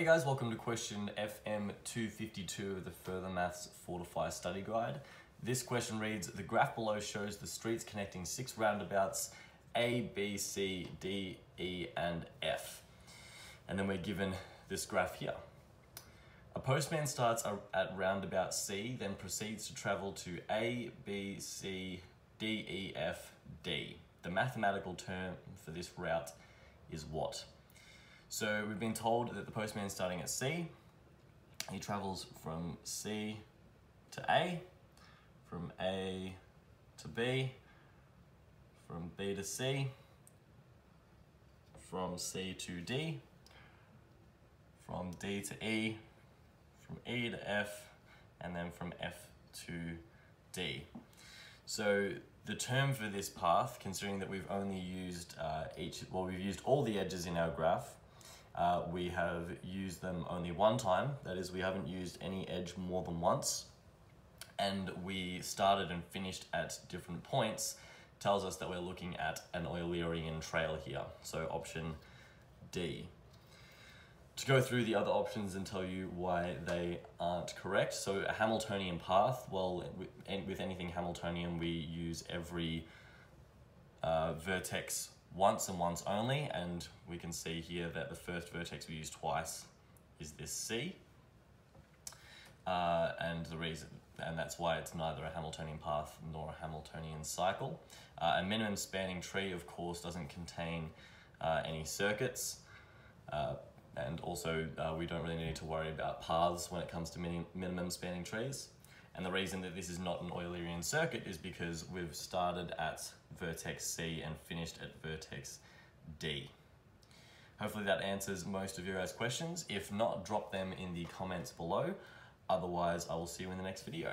Hey guys, welcome to question FM252 of the Further Maths Fortify Study Guide. This question reads, the graph below shows the streets connecting 6 roundabouts A, B, C, D, E, and F. And then we're given this graph here. A postman starts at roundabout C, then proceeds to travel to A, B, C, D, E, F, D. The mathematical term for this route is what? So we've been told that the postman's starting at C, he travels from C to A, from A to B, from B to C, from C to D, from D to E, from E to F, and then from F to D. So the term for this path, considering that we've only used we've used all the edges in our graph, we have used them only one time, that is we haven't used any edge more than once, and we started and finished at different points, tells us that we're looking at an Eulerian trail here, so option D. To go through the other options and tell you why they aren't correct, so a Hamiltonian path, well, with anything Hamiltonian we use every vertex once and once only, and we can see here that the first vertex we use twice is this C, and that's why it's neither a Hamiltonian path nor a Hamiltonian cycle. A minimum spanning tree, of course, doesn't contain any circuits, and also we don't really need to worry about paths when it comes to minimum spanning trees. And the reason that this is not an Eulerian circuit is because we've started at vertex C and finished at vertex D. Hopefully that answers most of your guys' questions. If not, drop them in the comments below. Otherwise, I will see you in the next video.